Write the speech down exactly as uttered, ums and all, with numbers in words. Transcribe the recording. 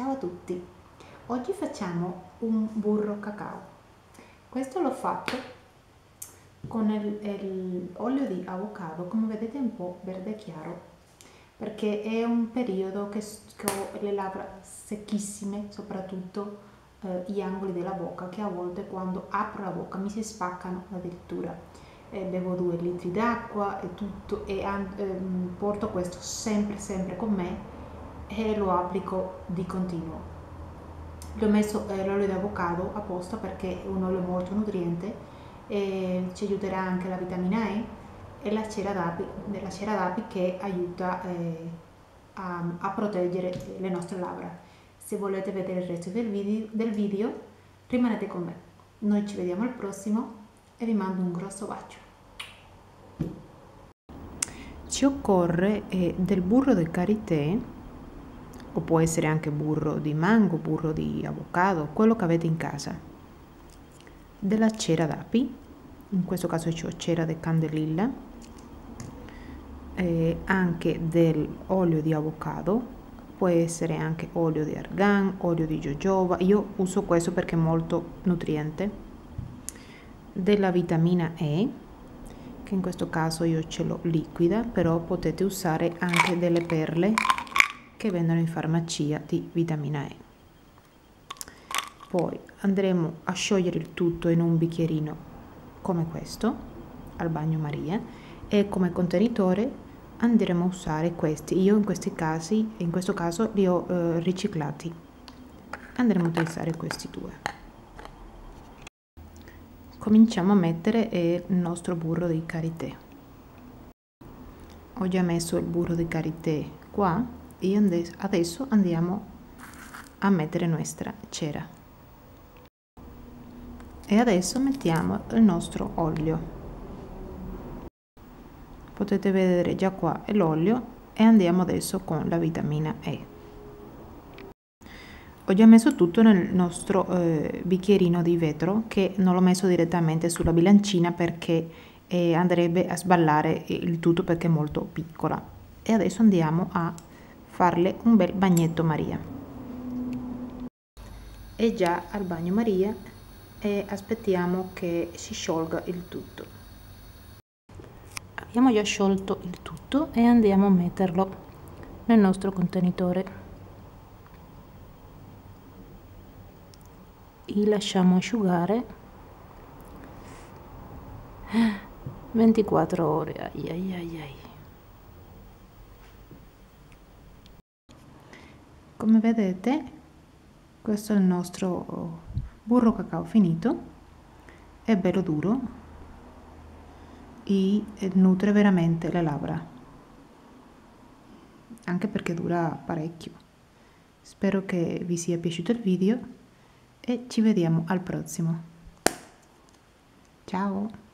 Ciao a tutti! Oggi facciamo un burro cacao. Questo l'ho fatto con l'olio di avocado, come vedete un po' verde chiaro, perché è un periodo che, che ho le labbra secchissime, soprattutto eh, gli angoli della bocca, che a volte quando apro la bocca mi si spaccano addirittura. E bevo due litri d'acqua e tutto, e ehm, porto questo sempre sempre con me e lo applico di continuo. Gli ho messo eh, l'olio di avocado apposta perché è un olio molto nutriente e ci aiuterà anche la vitamina E e la cera d'api, della cera d'api che aiuta eh, a, a proteggere le nostre labbra. Se volete vedere il resto del video, del video rimanete con me. Noi ci vediamo al prossimo e vi mando un grosso bacio. Ci occorre eh, del burro del karitè, o può essere anche burro di mango, burro di avocado, quello che avete in casa, della cera d'api, in questo caso c'ho cera di candelilla, eh, anche dell'olio di avocado, può essere anche olio di argan, olio di jojoba. Io uso questo perché è molto nutriente. Della vitamina E, che in questo caso io ce l'ho liquida, però potete usare anche delle perle che vendono in farmacia di vitamina E. Poi andremo a sciogliere il tutto in un bicchierino come questo, al bagnomaria, e come contenitore andremo a usare questi. Io in questi casi, in questo caso li ho eh, riciclati. Andremo a utilizzare questi due. Cominciamo a mettere il nostro burro di karitè. Ho già messo il burro di karitè qua e adesso andiamo a mettere nostra cera. E adesso mettiamo il nostro olio. Potete vedere già qua l'olio e andiamo adesso con la vitamina E. Ho già messo tutto nel nostro eh, bicchierino di vetro, che non l'ho messo direttamente sulla bilancina perché eh, andrebbe a sballare il tutto perché è molto piccola. E adesso andiamo a farle un bel bagnetto Maria. È già al bagno Maria e aspettiamo che si sciolga il tutto. Abbiamo già sciolto il tutto e andiamo a metterlo nel nostro contenitore. Li lasciamo asciugare ventiquattro ore. Ai ai ai ai. Come vedete, questo è il nostro burro cacao finito, è bello duro e nutre veramente le labbra, anche perché dura parecchio. Spero che vi sia piaciuto il video e ci vediamo al prossimo. Ciao!